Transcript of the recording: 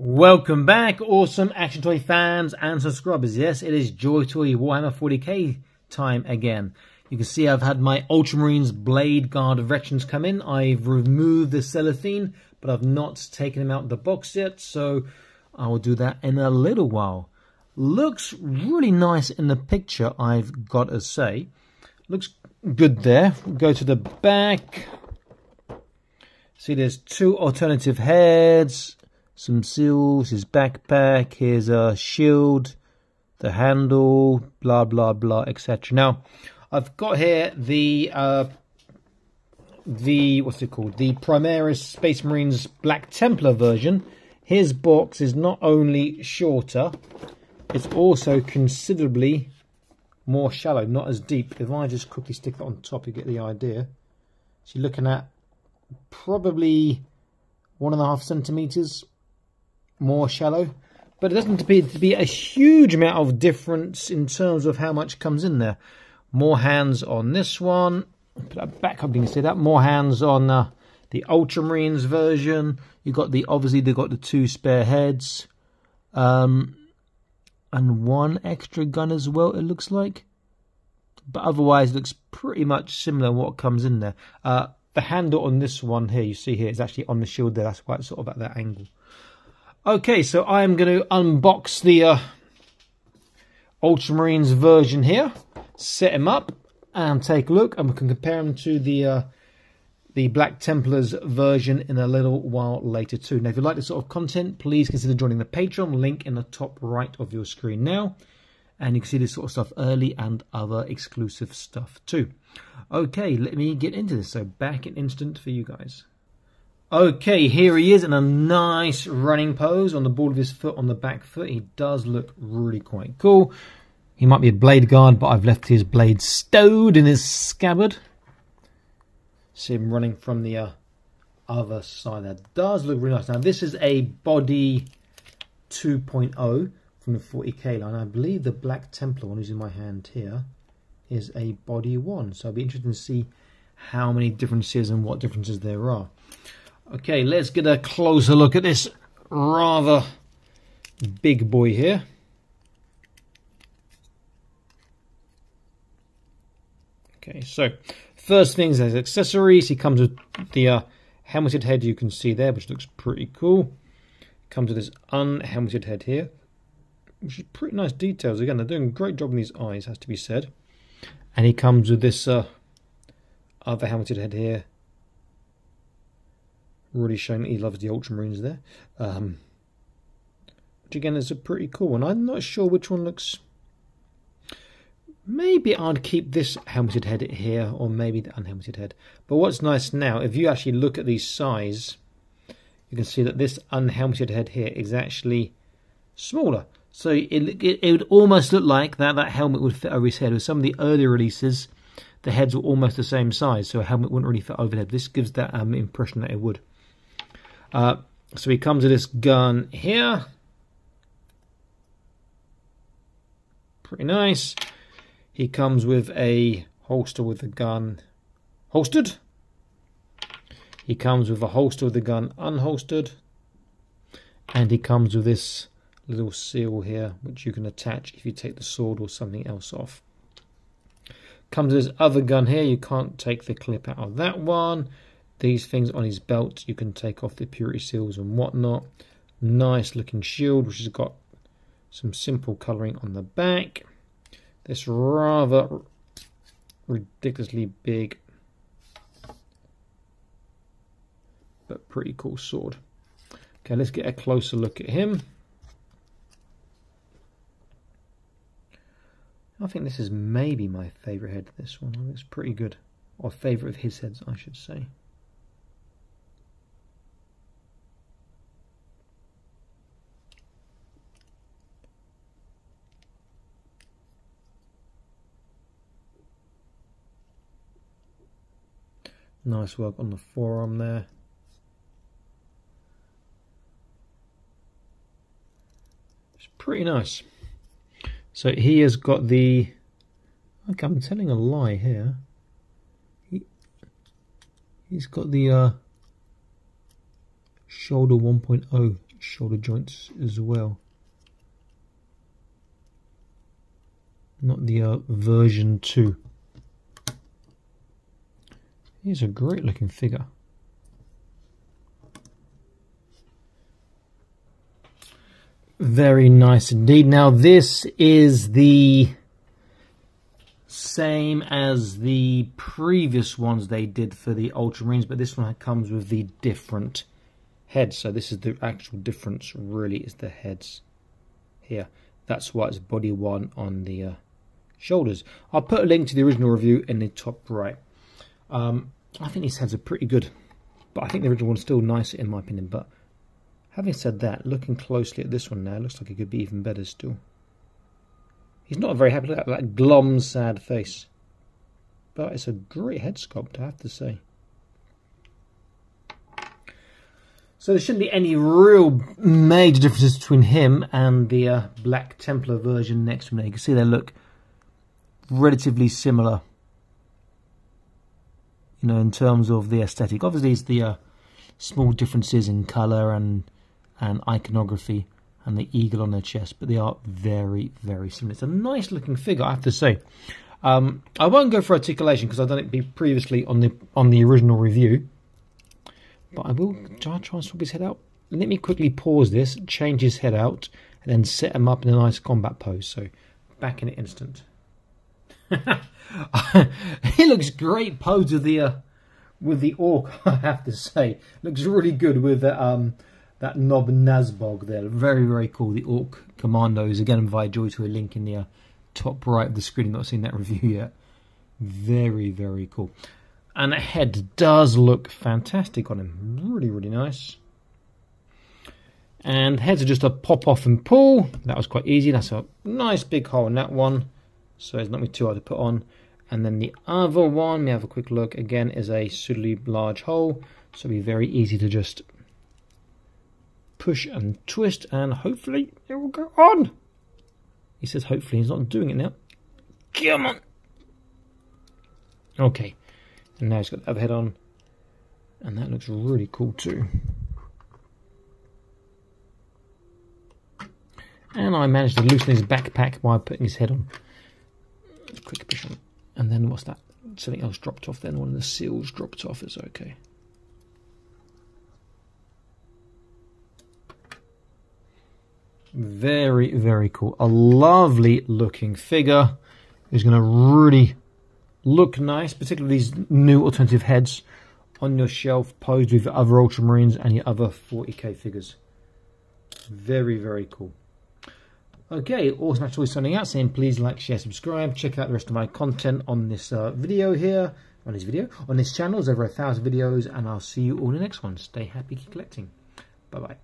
Welcome back, awesome Action Toy fans and subscribers. Yes, it is Joy Toy Warhammer 40k time again. You can see I've had my Ultramarines Blade Guard veterans come in. I've removed the cellophane, but I've not taken them out of the box yet, so I will do that in a little while. Looks really nice in the picture, I've got to say. Looks good there. Go to the back. See, there's two alternative heads. Some seals, his backpack, his shield, the handle, blah, blah, blah, etc. Now, I've got here the Primaris Space Marines Black Templar version. His box is not only shorter, it's also considerably more shallow, not as deep. If I just quickly stick it on top, you get the idea. So you're looking at probably 1.5 centimeters. More shallow, but it doesn't appear to be a huge amount of difference in terms of how much comes in there. More hands on this one. Put that back up, you can see that. More hands on the Ultramarines version. You got the, obviously they've got the two spare heads, and one extra gun as well, it looks like. But otherwise, it looks pretty much similar to what comes in there. The handle on this one here, you see here, is actually on the shield there. That's why it's sort of at that angle. Okay, so I'm going to unbox the Ultramarines version here, set him up, and take a look, and we can compare him to the Black Templar's version in a little while later too. Now, if you like this sort of content, please consider joining the Patreon link in the top right of your screen now, and you can see this sort of stuff early and other exclusive stuff too. Okay, let me get into this. So back in an instant for you guys. Okay, here he is in a nice running pose on the ball of his foot, on the back foot. He does look really quite cool. He might be a Blade Guard, but I've left his blade stowed in his scabbard. See him running from the other side. That does look really nice. Now, this is a body 2.0 from the 40k line. I believe the Black Templar one, who's in my hand here, is a body 1. So I'll be interested to see how many differences and what differences there are. Okay, let's get a closer look at this rather big boy here. Okay, so first things, there's accessories. He comes with the helmeted head you can see there, which looks pretty cool. Comes with this unhelmeted head here, which is pretty nice details. Again, they're doing a great job in these eyes, has to be said. And he comes with this other helmeted head here. Really showing that he loves the Ultramarines there. Which again is a pretty cool one. I'm not sure which one looks... Maybe I'd keep this helmeted head here, or maybe the unhelmeted head. But what's nice now, if you actually look at the size, you can see that this unhelmeted head here is actually smaller. So it would almost look like that helmet would fit over his head. With some of the earlier releases, the heads were almost the same size, so a helmet wouldn't really fit over the head. This gives that impression that it would. So he comes with this gun here. Pretty nice. He comes with a holster with the gun holstered. He comes with a holster with the gun unholstered. And he comes with this little seal here, which you can attach if you take the sword or something else off. Comes with this other gun here. You can't take the clip out of that one. These things on his belt, you can take off the purity seals and whatnot. Nice looking shield, which has got some simple colouring on the back. This rather ridiculously big, but pretty cool sword. Okay, let's get a closer look at him. I think this is maybe my favourite head, this one. It's pretty good. Or favourite of his heads, I should say. Nice work on the forearm there. It's pretty nice. So he has got the... Okay, I'm telling a lie here. He's got the shoulder 1.0 shoulder joints as well. Not the version 2. He's a great looking figure. Very nice indeed. Now this is the same as the previous ones they did for the Ultramarines, but this one comes with the different head. So this is the actual difference really, is the heads here. That's why it's body one on the shoulders. I'll put a link to the original review in the top right. I think these heads are pretty good, but I think the original one's still nicer in my opinion. But having said that, looking closely at this one now, looks like it could be even better still. He's not very happy, look at that glum, sad face. But it's a great head sculpt, I have to say. So there shouldn't be any real major differences between him and the Black Templar version next to him. You can see they look relatively similar, you know, in terms of the aesthetic. Obviously, it's the small differences in colour and iconography and the eagle on their chest, but they are very, very similar. It's a nice looking figure, I have to say. I won't go for articulation because I've done it previously on the original review, but I will try and swap his head out. Let me quickly pause this, change his head out, and then set him up in a nice combat pose. So back in an instant. He looks great posed with the orc, I have to say. Looks really good with that knob Nazbog there. Very, very cool. The orc commandos, again via Joy to a link in the top right of the screen. I've not seen that review yet. Very, very cool. And the head does look fantastic on him. Really, really nice. And heads are just a pop off and pull. That was quite easy. That's a nice big hole in that one, so it's not really too hard to put on. And then the other one, we have a quick look, again, is a suitably large hole. So it'll be very easy to just push and twist, and hopefully it will go on. He says hopefully, he's not doing it now. Come on. Okay. And now he's got the other head on. And that looks really cool too. And I managed to loosen his backpack by putting his head on. Quick push on. And then what's that? Something else dropped off then. One of the seals dropped off. It's okay. Very, very cool. A lovely looking figure. Who's going to really look nice. Particularly these new alternative heads on your shelf. Posed with your other Ultramarines and your other 40k figures. Very, very cool. Okay, awesome. That's always signing out, saying please like, share, subscribe. Check out the rest of my content on this channel. There's over 1,000 videos, and I'll see you all in the next one. Stay happy, keep collecting. Bye-bye.